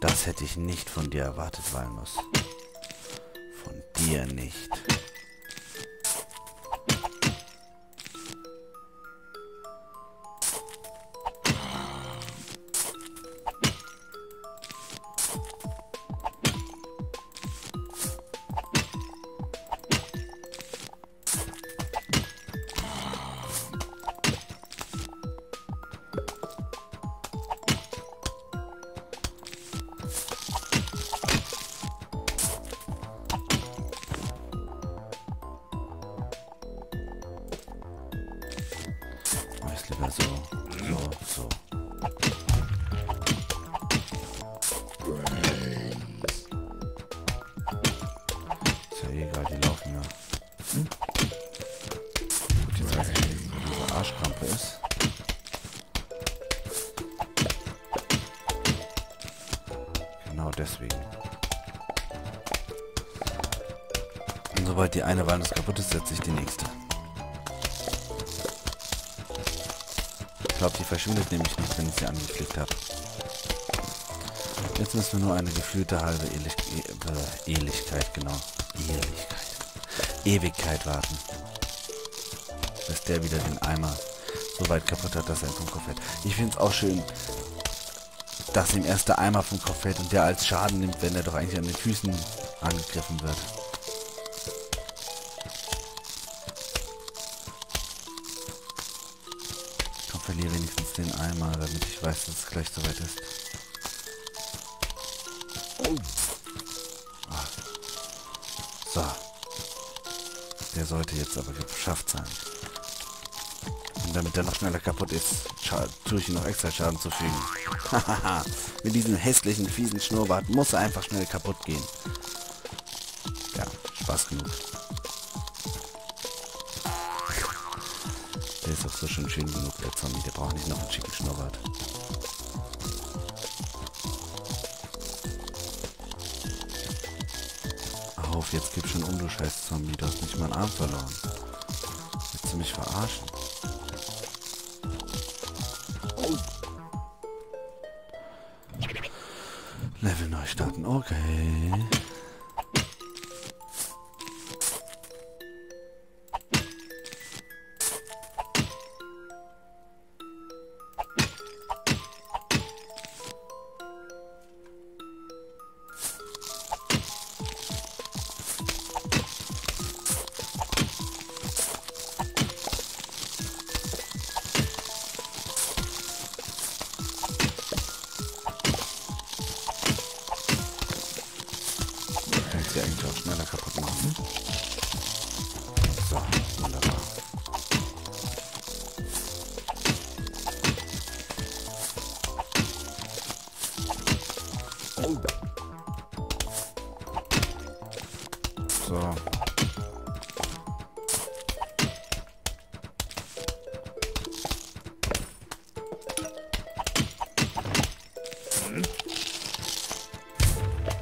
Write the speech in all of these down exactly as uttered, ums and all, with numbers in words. Das hätte ich nicht von dir erwartet, Walnuss. Von dir nicht. Lieber so, so, so. Ist ja egal, die laufen ja. Hm? Gut, jetzt weiß ich nicht, wo diese Arschkrampe ist. Genau deswegen. Und sobald die eine Walnuss kaputt ist, setze ich die nächste. Ich glaube, die verschwindet nämlich nicht, wenn ich sie angeklickt habe. Jetzt müssen wir nur eine gefühlte halbe Ewig e äh, Ewigkeit, genau. Ewigkeit. Ewigkeit warten. Bis der wieder den Eimer so weit kaputt hat, dass er vom Kopf fällt. Ich finde es auch schön, dass ihm erst der Eimer vom Kopf fällt und der als Schaden nimmt, wenn er doch eigentlich an den Füßen angegriffen wird. Verliere wenigstens den Eimer, damit ich weiß, dass es gleich soweit ist. Ach. So. Der sollte jetzt aber geschafft sein. Und damit der noch schneller kaputt ist, tue ich ihm noch extra Schaden zufügen. Hahaha. Mit diesem hässlichen, fiesen Schnurrbart muss er einfach schnell kaputt gehen. Ja, Spaß genug. Der ist auch so schon schön genug, der Zombie. Der braucht nicht noch einen schicken Schnurrbart. Auf, jetzt gib schon um, du scheiß Zombie. Du hast nicht mal einen Arm verloren. Willst du mich verarschen? Level neu starten, okay. Eigentlich auch schneller kaputt machen. So, wunderbar. So.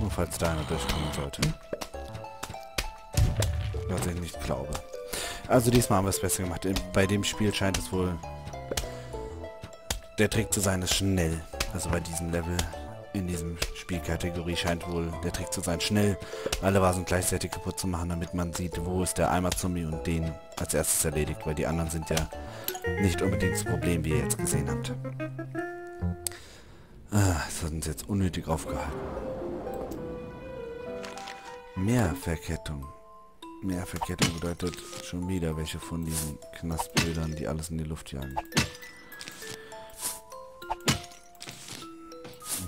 Nur falls da einer durchkommen sollte. Was ich nicht glaube. Also diesmal haben wir es besser gemacht. Bei dem Spiel scheint es wohl der Trick zu sein, ist schnell. Also bei diesem Level, in diesem Spielkategorie scheint wohl der Trick zu sein, schnell alle Vasen gleichzeitig kaputt zu machen, damit man sieht, wo ist der Eimer-Zombie und den als erstes erledigt, weil die anderen sind ja nicht unbedingt das Problem, wie ihr jetzt gesehen habt. Ah, das hat uns jetzt unnötig aufgehalten. Mehr Verkettung. Mehr Verkettung bedeutet schon wieder welche von diesen Knastbildern, die alles in die Luft jagen.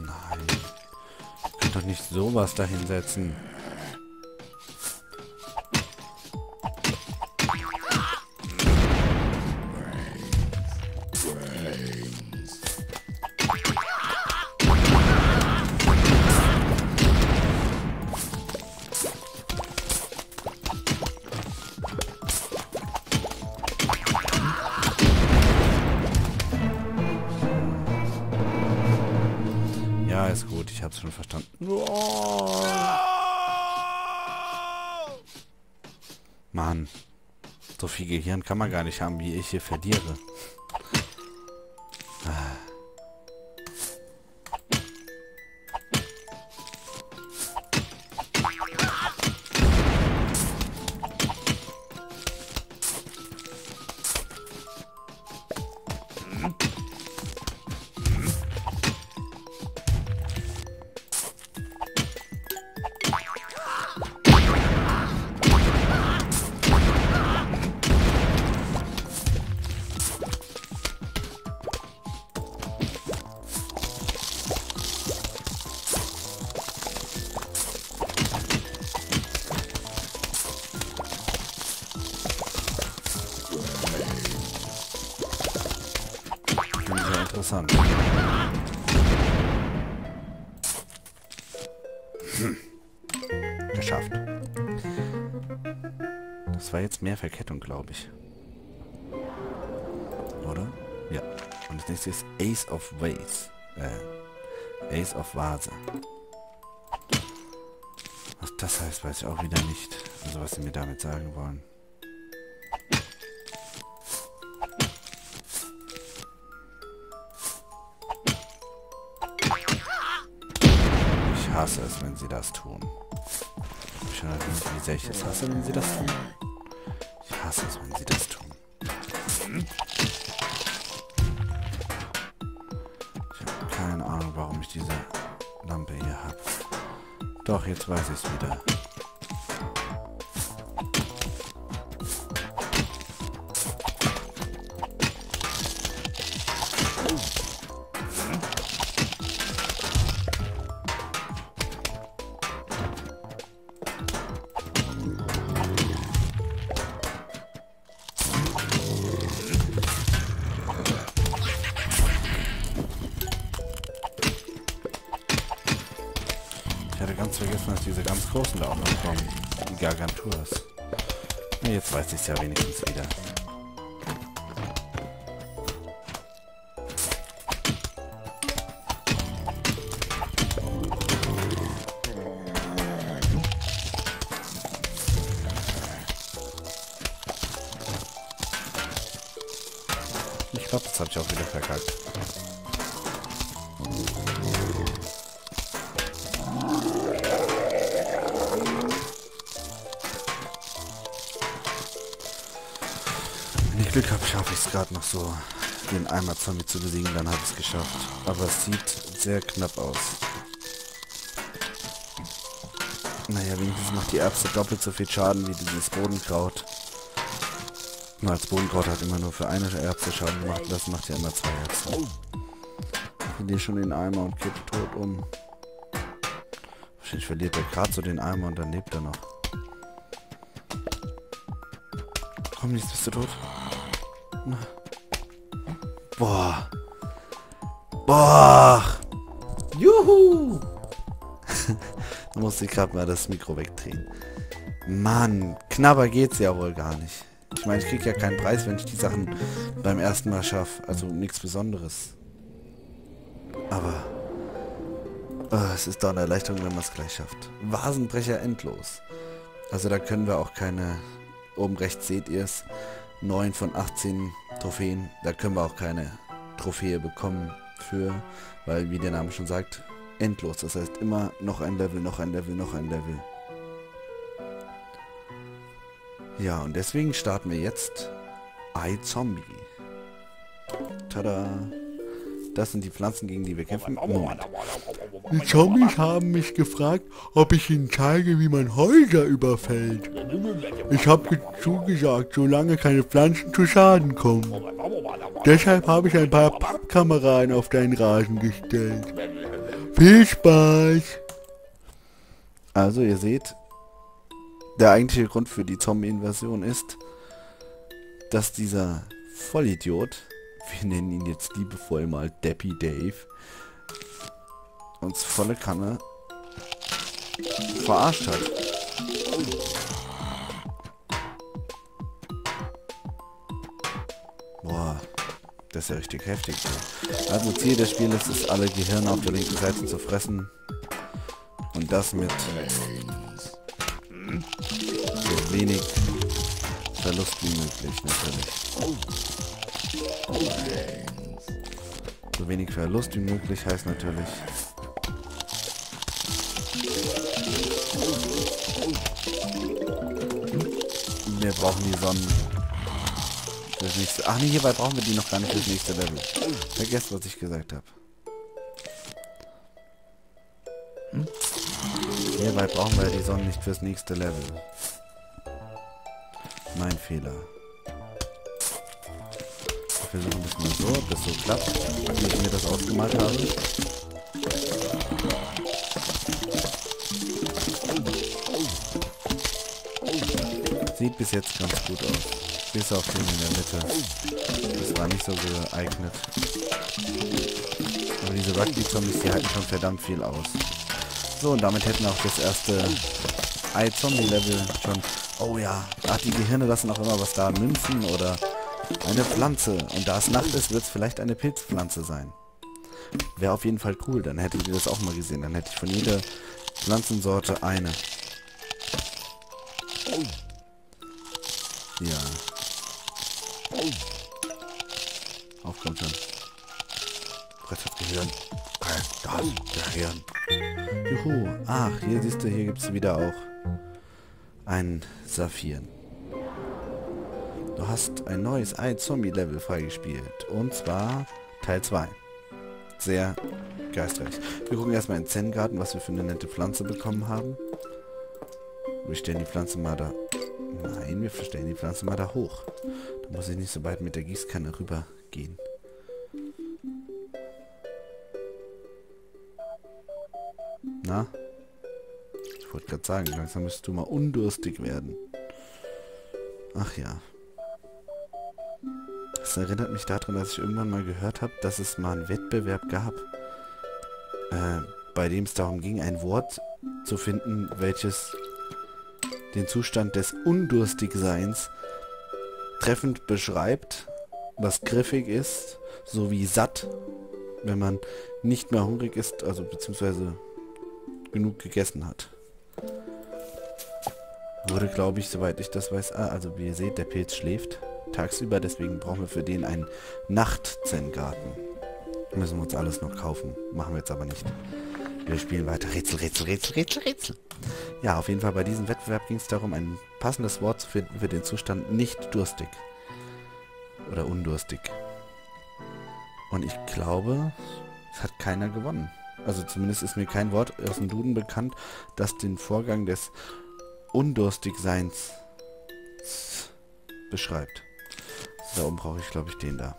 Nein. Ihr könnt doch nicht sowas dahin setzen. Ja, ist gut, ich hab's schon verstanden. Oh. Mann, so viel Gehirn kann man gar nicht haben, wie ich hier verliere. Ah. interessant. Hm. Geschafft. Das war jetzt mehr Verkettung, glaube ich. Oder? Ja. Und das nächste ist Ace of Vase. Äh, Ace of Vase. Was das heißt, weiß ich auch wieder nicht. Also was sie mir damit sagen wollen. Ich hasse es, wenn sie das tun. Ich habe schon nicht, wie sehr ich es hasse, wenn sie das tun. Ich hasse es, wenn sie das tun. Ich habe keine Ahnung, warum ich diese Lampe hier habe. Doch, jetzt weiß ich es wieder. Großen da auch noch kommen, die Gargantur ist. Jetzt weiß ich es ja wenigstens wieder. Ich glaube, das habe ich auch wieder verkackt. Glück habe, schaffe ich es gerade noch so, den Eimer-Zombie zu besiegen, dann habe ich es geschafft. Aber es sieht sehr knapp aus. Naja, wenigstens macht die Erbse doppelt so viel Schaden wie dieses Bodenkraut. Nur als Bodenkraut hat immer nur für eine Erbse Schaden gemacht, das macht ja immer zwei Erbsen. Ich verliere schon den Eimer und kippe tot um. Wahrscheinlich verliert er gerade so den Eimer und dann lebt er noch. Komm, nichts, bist du tot? Boah. Boah. Juhu. Da musste ich gerade mal das Mikro wegdrehen. Mann, knapper geht's ja wohl gar nicht. Ich meine, ich krieg ja keinen Preis, wenn ich die Sachen beim ersten Mal schaffe. Also nichts Besonderes. Aber oh, es ist doch eine Erleichterung, wenn man es gleich schafft. Vasenbrecher endlos. Also da können wir auch keine... Oben rechts seht ihr es. neun von achtzehn Trophäen. Da können wir auch keine Trophäe bekommen für, weil wie der Name schon sagt, endlos. Das heißt immer noch ein Level, noch ein Level, noch ein Level. Ja, und deswegen starten wir jetzt I Zombie. Tada! Das sind die Pflanzen, gegen die wir kämpfen. Moment. Die Zombies haben mich gefragt, ob ich ihnen zeige, wie man Häuser überfällt. Ich habe zugesagt, solange keine Pflanzen zu Schaden kommen. Deshalb habe ich ein paar Pappkameraden auf deinen Rasen gestellt. Viel Spaß! Also ihr seht, der eigentliche Grund für die Zombie-Invasion ist, dass dieser Vollidiot, wir nennen ihn jetzt liebevoll mal Deppy Dave, uns volle Kanne verarscht hat. Boah, das ist ja richtig heftig. Also Ziel des Spiels ist, alle Gehirne auf der linken Seite zu fressen. Und das mit so wenig Verlust wie möglich, natürlich. So wenig Verlust wie möglich heißt natürlich... Wir brauchen die Sonne. Das nächste. Ach nee, hierbei brauchen wir die noch gar nicht fürs nächste Level. Vergesst, was ich gesagt habe. Hm? Hierbei brauchen wir die Sonne nicht fürs nächste Level. Mein Fehler. Ich versuche das mal so, ob das so klappt, wie ich mir das ausgemalt habe. Sieht bis jetzt ganz gut aus. Bis auf den in der Mitte. Das war nicht so geeignet. Aber diese Rugby-Zombies, die halten schon verdammt viel aus. So, und damit hätten wir auch das erste I-Zombie-Level schon. Oh ja, ach, die Gehirne lassen auch immer was da. Münzen oder eine Pflanze. Und da es Nacht ist, wird es vielleicht eine Pilzpflanze sein. Wäre auf jeden Fall cool, dann hättet ihr das auch mal gesehen. Dann hätte ich von jeder Pflanzensorte eine. Ja. Auf, komm schon. Rettet Gehirn. Das Gehirn. Juhu. Ach, hier siehst du, hier gibt es wieder auch einen Saphir. Du hast ein neues I-Zombie-Level freigespielt. Und zwar Teil zwei. Sehr geistreich. Wir gucken erstmal in den Zen-Garten, was wir für eine nette Pflanze bekommen haben. Wir stellen die Pflanze mal da... Nein, wir stellen die Pflanze mal da hoch. Da muss ich nicht so weit mit der Gießkanne rüber gehen. Na? Ich wollte gerade sagen, langsam müsstest du mal undurstig werden. Ach ja. Das erinnert mich daran, dass ich irgendwann mal gehört habe, dass es mal einen Wettbewerb gab, äh, bei dem es darum ging, ein Wort zu finden, welches den Zustand des Undurstigseins treffend beschreibt, was griffig ist, sowie satt, wenn man nicht mehr hungrig ist, also beziehungsweise genug gegessen hat. Wurde, glaube ich, soweit ich das weiß, ah, also wie ihr seht, der Pilz schläft tagsüber, deswegen brauchen wir für den einen Nacht-Zen-Garten. Müssen wir uns alles noch kaufen. Machen wir jetzt aber nicht. Wir spielen weiter. Rätsel, Rätsel, Rätsel, Rätsel, Rätsel. Ja, auf jeden Fall bei diesem Wettbewerb ging es darum, ein passendes Wort zu finden für den Zustand nicht durstig. Oder undurstig. Und ich glaube, es hat keiner gewonnen. Also zumindest ist mir kein Wort aus dem Duden bekannt, das den Vorgang des Undurstigseins beschreibt. Da oben brauche ich, glaube ich, den da.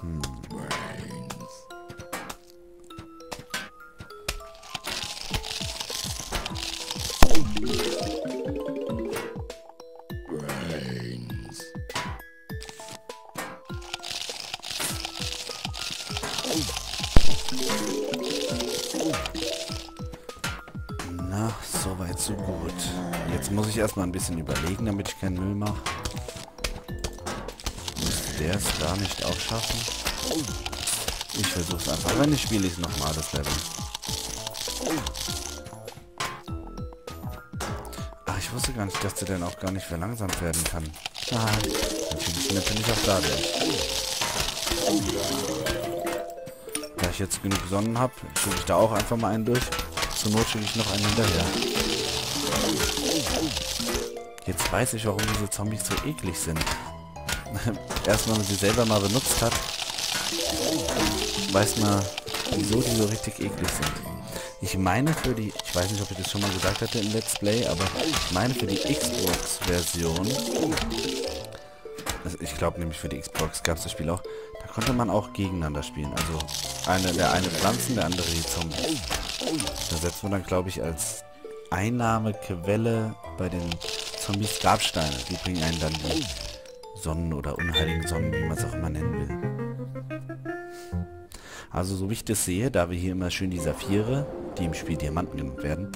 Hm. Na, soweit so gut. Jetzt muss ich erstmal ein bisschen überlegen, damit ich keinen Müll mache. Der es da nicht auch schaffen. Ich versuche es einfach. Wenn nicht, spiele ich nochmal das Level. Ach, ich wusste gar nicht, dass der dann auch gar nicht verlangsamt werden kann. Ah, natürlich bin ich auch da. Da ich jetzt genug Sonnen habe, schicke ich da auch einfach mal einen durch. Zur Not schicke ich noch einen hinterher. Jetzt weiß ich, warum diese Zombies so eklig sind. Erst wenn man sie selber mal benutzt hat, weiß man, wieso die so richtig eklig sind. Ich meine für die, ich weiß nicht, ob ich das schon mal gesagt hatte im Let's Play, aber ich meine für die Xbox-Version, also ich glaube nämlich für die Xbox gab es das Spiel auch, da konnte man auch gegeneinander spielen. Also eine, der eine Pflanzen, der andere die Zombies. Da setzt man dann, glaube ich, als Einnahmequelle bei den Zombies Grabsteine. Die bringen einen dann die Sonnen oder unheiligen Sonnen, wie man es auch immer nennen will. Also so wie ich das sehe, da wir hier immer schön die Saphire, die im Spiel Diamanten genannt werden,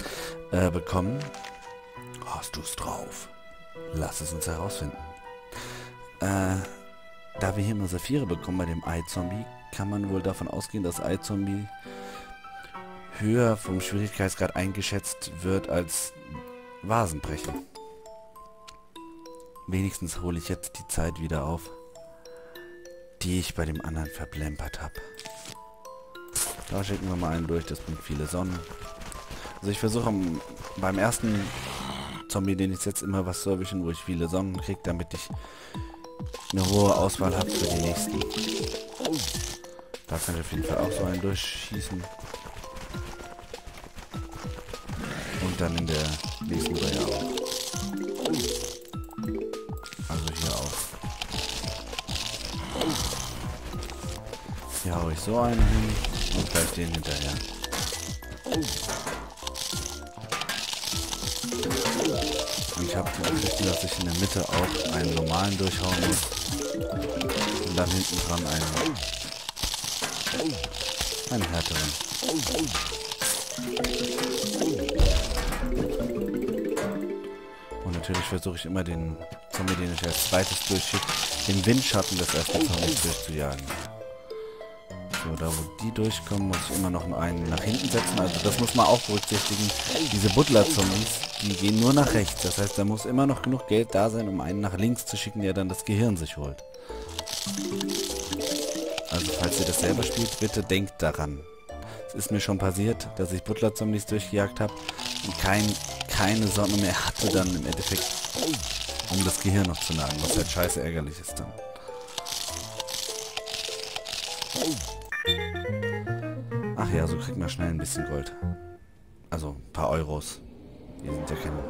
äh, bekommen, hast du es drauf. Lass es uns herausfinden. Äh, da wir hier immer Saphire bekommen bei dem I-Zombie, kann man wohl davon ausgehen, dass I-Zombie höher vom Schwierigkeitsgrad eingeschätzt wird als Vasenbrechen. Wenigstens hole ich jetzt die Zeit wieder auf, die ich bei dem anderen verplempert habe. Da schicken wir mal einen durch, das bringt viele Sonnen. Also ich versuche beim ersten Zombie, den ich jetzt immer was zu erwischen, wo ich viele Sonnen kriege, damit ich eine hohe Auswahl habe für die nächsten. Da kann ich auf jeden Fall auch so einen durchschießen. Und dann in der nächsten Reihe auch. Hier hau ich so einen hin und gleich den hinterher. Und ich habe die Ansicht, dass ich in der Mitte auch einen normalen durchhauen muss. Und dann hinten dran einen, einen härteren. Und natürlich versuche ich immer den Zombie, den ich als zweites durchschicke, den Windschatten des ersten Zombies durchzujagen. So, da wo die durchkommen, muss ich immer noch einen nach hinten setzen. Also das muss man auch berücksichtigen. Diese Butler-Zombies, die gehen nur nach rechts. Das heißt, da muss immer noch genug Geld da sein, um einen nach links zu schicken, der dann das Gehirn sich holt. Also falls ihr das selber spielt, bitte denkt daran. Es ist mir schon passiert, dass ich Butler-Zombies durchgejagt habe und kein, keine Sonne mehr hatte dann im Endeffekt, um das Gehirn noch zu nagen, was halt scheiße ärgerlich ist dann. Ach ja, so kriegt man schnell ein bisschen Gold. Also ein paar Euros. Hier sind ja keine...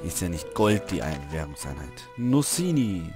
Hier ist ja nicht Gold die Währungseinheit. Nussini!